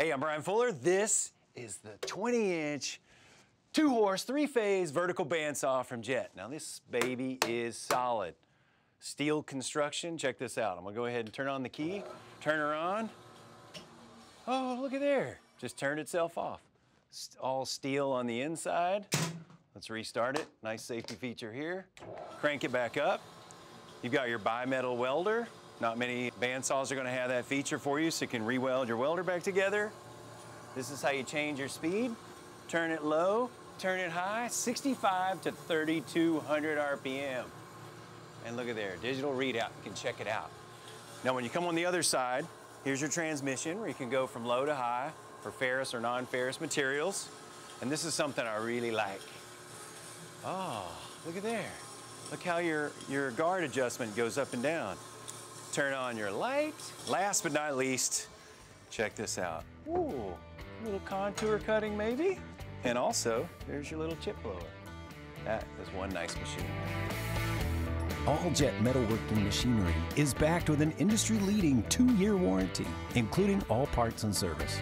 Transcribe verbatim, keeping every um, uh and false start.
Hey, I'm Brian Fuller. This is the twenty inch, two horse, three phase vertical bandsaw from Jet. Now this baby is solid. Steel construction, check this out. I'm gonna go ahead and turn on the key, turn her on. Oh, look at there, just turned itself off. All steel on the inside. Let's restart it, nice safety feature here. Crank it back up. You've got your bimetal welder. Not many bandsaws are gonna have that feature for you, so you can re-weld your welder back together. This is how you change your speed. Turn it low, turn it high, sixty-five to thirty-two hundred R P M. And look at there, digital readout, you can check it out. Now when you come on the other side, here's your transmission where you can go from low to high for ferrous or non-ferrous materials. And this is something I really like. Oh, look at there. Look how your, your guard adjustment goes up and down. Turn on your light. Last but not least, check this out. Ooh, a little contour cutting maybe. And also, there's your little chip blower. That is one nice machine. All Jet metalworking machinery is backed with an industry-leading two-year warranty, including all parts and service.